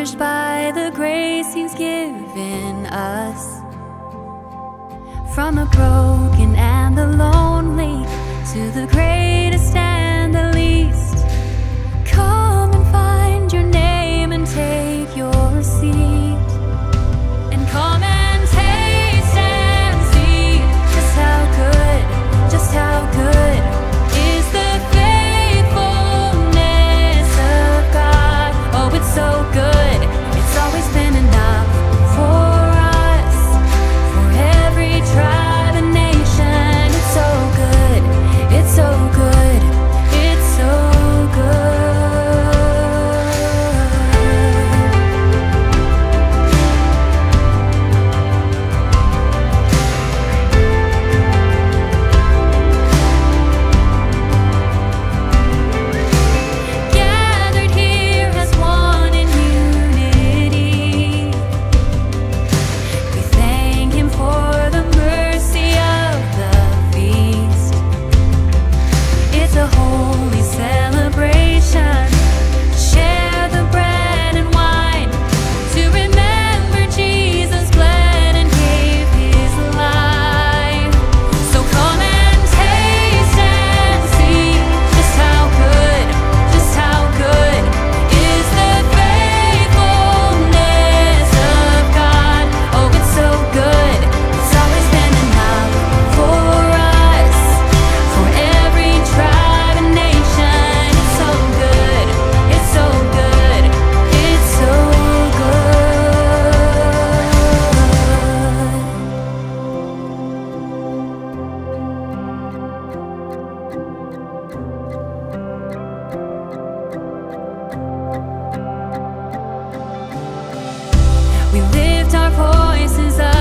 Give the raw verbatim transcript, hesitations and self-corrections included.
nourished by the grace he's given us. From the broken and the lonely to the greatest and the least, come and find your name and take your seat. And come and taste and see just how good, just how good is the faithfulness of God. Oh, it's so good, it's always been enough for tribe and nation. It's so good, it's so good, it's so good. Gathered here as one in unity, we thank him for the holy celebration. Share the bread and wine to remember Jesus bled and gave his life. So come and taste and see just how good, just how good is the faithfulness of God. Oh, it's so good, it's always been enough for us, for every trial. We lift our voices up.